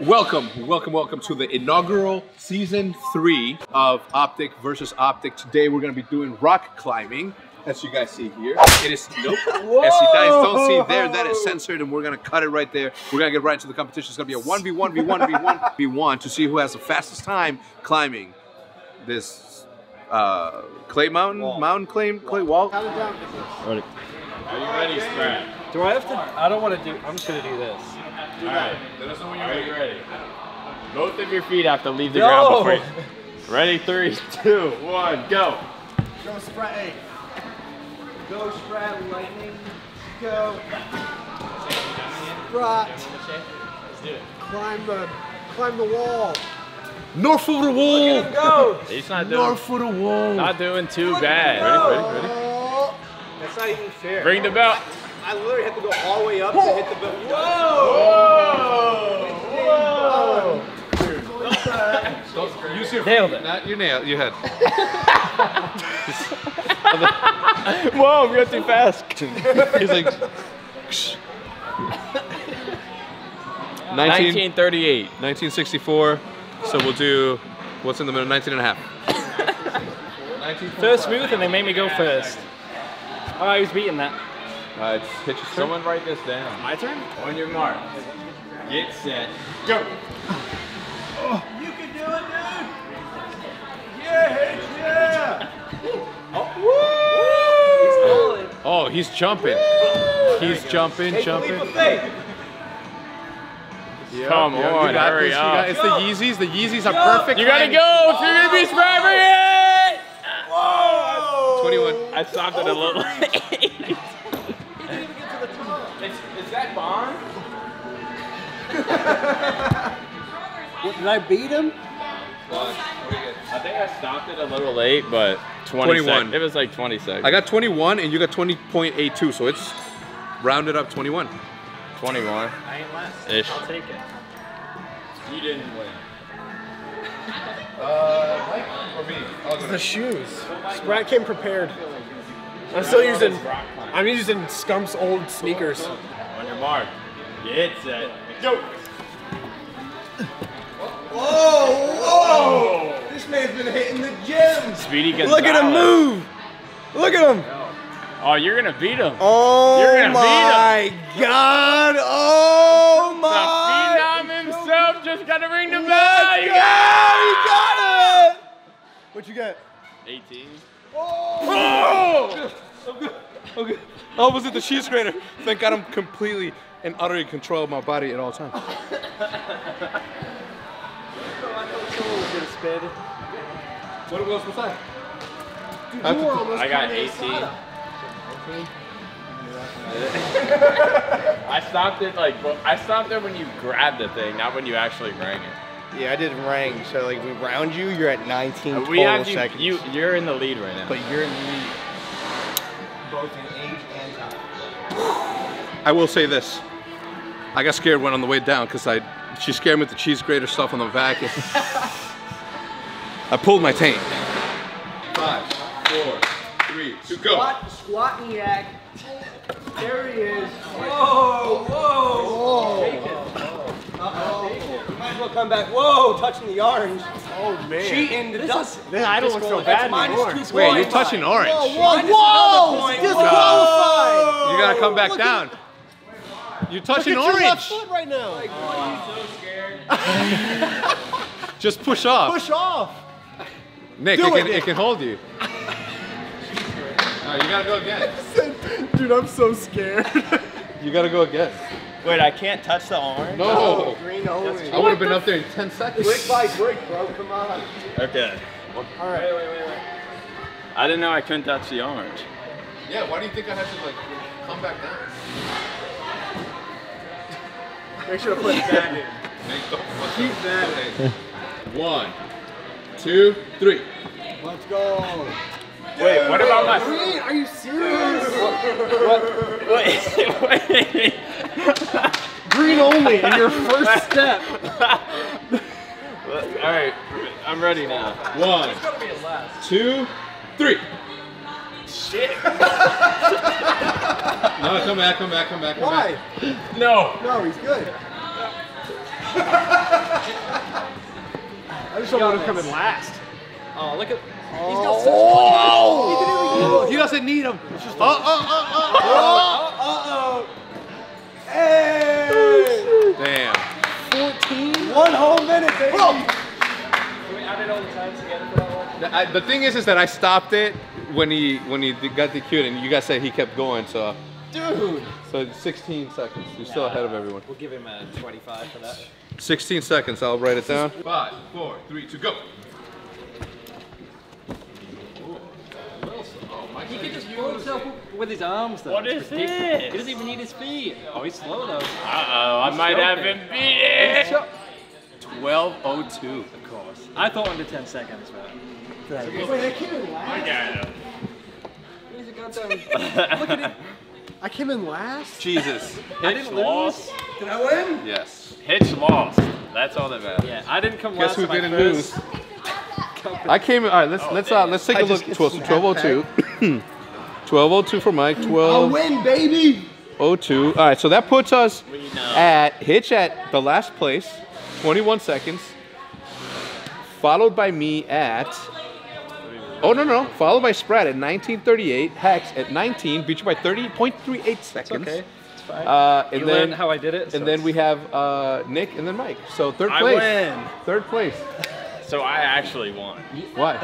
Welcome to the inaugural season 3 of OpTic versus OpTic. Today we're going to be doing rock climbing, as you guys see here. It is, nope, whoa! As you guys don't see there, that is censored and we're going to cut it right there. We're going to get right into the competition. It's going to be a 1v1 to see who has the fastest time climbing this clay mountain, clay wall. How down is this? Ready. Are you ready, Spratt? Do I have to, I don't want to do, I'm just going to do this. Alright, let us know when you're ready. Both of your feet have to leave the ground before you. Ready? 3, 2, 1, go. Go Spratt, hey. Go Spratt, lightning. Go. Spratt. Let's do it. Climb the wall. North of the wall. Look at him go. He's not doing. North of the wall. Not doing too bad. Ready? That's not even fair. Bring the belt. I literally have to go all the way up to hit the belt. Whoa! Whoa! Use your nailed feet, it. Not your nail, your head. Whoa, we got too fast. He's like... 1938. 1964. So we'll do... What's in the middle? 19 and a half. First smooth and they made me go first. Oh, I was beating that. It's Hitch. Someone write this down. My turn? On your mark. Get set. Go! You can do it, dude! Yeah, Hitch, yeah! Oh, woo! He's falling. Oh, he's jumping. Woo! He's jumping. Yep, Come on, hurry up. It's the Yeezys. The Yeezys are perfect. You gotta go if you're gonna be surviving it! Whoa! 21. I stopped it a little late. Is that Bond? Did I beat him? I think I stopped it a little late, but 21. It was like 20 seconds. I got 21 and you got 20.82, so it's rounded up 21. 21. I ain't less. Ish. I'll take it. You didn't win. Mike or me? It's the shoes. Spratt came prepared. I'm still using. I'm using Scump's old sneakers. On your mark, get set, go! Whoa! Whoa! This man's been hitting the gym. Speedy Gonzalez. Look at him move! Look at him! Oh, you're gonna beat him! Oh my God! Oh my! The phenom himself just gotta ring the bell. You got it! What you got? 18. Oh! Okay. I was at the sheet scraper. Thank God I'm completely and utterly in control of my body at all times. What else was that? I got 18. I stopped it like I stopped there when you grabbed the thing, not when you actually rang it. Yeah, I did ring, so like we round you, you're at 19 total seconds. You're in the lead right now. But you're in the lead. Both in age and time. I will say this. I got scared when on the way down because she scared me with the cheese grater stuff on the vacuum. I pulled my taint. 5, 4, 3, 2, go. Squat and yak. There he is. Whoa, whoa. Come back. Whoa, touching the orange. Oh man. Cheating the dust. I don't look so bad anymore. Wait, you're touching orange. Whoa, whoa, whoa. Disqualified. You gotta come back down. You're touching orange. Look at your left foot right now. Like, what are you so scared? Just push off. Push off. Nick, it can hold you. Alright, you gotta go again. Dude, I'm so scared. You gotta go again. Wait, I can't touch the orange? No. Green only. I would have been up there in 10 seconds. Brick by brick, bro. Come on. Okay. All right. Wait. I didn't know I couldn't touch the orange. Yeah, why do you think I had to, like, come back down? Make sure to put that in. Keep that in. 1, 2, 3. Let's go. Wait, what about my... Wait, are you serious? What? Wait. Green only in your first step. Alright, I'm ready now. 1, 2, 3. Shit. No, come back. Why? No. No, he's good. just don't want him coming last. Oh, look at. Oh. He's got such oh. He doesn't need him. It's just Hey! Oh, damn. 14. One whole minute, baby. Can we add it all the time together for that one? The thing is that I stopped it when he got DQ'd, and you guys said he kept going, so. Dude. So 16 seconds. You're still ahead of everyone. We'll give him a 25 for that. 16 seconds. I'll write it down. 5, 4, 3, 2, go. He can just roll himself with his arms though. What is this? He doesn't even need his feet. Oh, he's slow though. Uh-oh, I might have him beat it. 12:02, of course. I thought under 10 seconds, but... Wait, I came in last? I got him. He's a goddamn... Look at him. I came in last? Jesus. Hitch lost. Did I win? Yes. Hitch lost. That's all that matters. Yeah, I didn't come last. Guess who didn't lose? I came. All right, let's take a look. 12:02. 12:02 for Mike. 12. I'll win, baby. 02. All right, so that puts us at Hitch at the last place, 21 seconds, followed by me at. Oh no! Followed by Spratt at 19:38. Hex at 19. Beat you by 30.38 seconds. It's okay. It's fine. And you learned how I did it. So and then we have Nick and then Mike. So third place. I win. Third place. So I actually won. Why?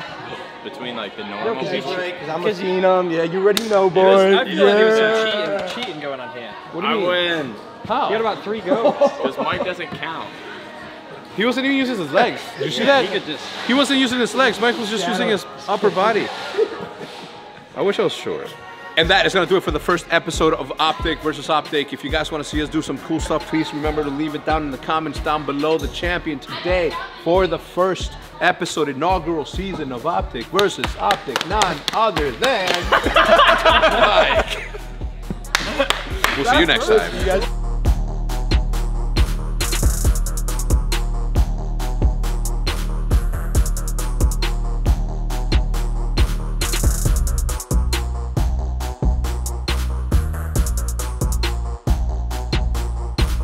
Between like the normal people. Because I'm a phenom. Yeah, you already know, boy. I feel like there was some cheating going on here. What do you mean? I win. How? You had about 3 goes. Because Mike doesn't count. He wasn't even using his legs. Did you see that? He could just... He wasn't using his legs. Mike was just using his upper body. I wish I was short. And that is going to do it for the first episode of OpTic versus OpTic. If you guys want to see us do some cool stuff, please remember to leave it down in the comments down below. The champion today for the first episode, inaugural season of OpTic versus OpTic, none other than Mike. We'll see you next time.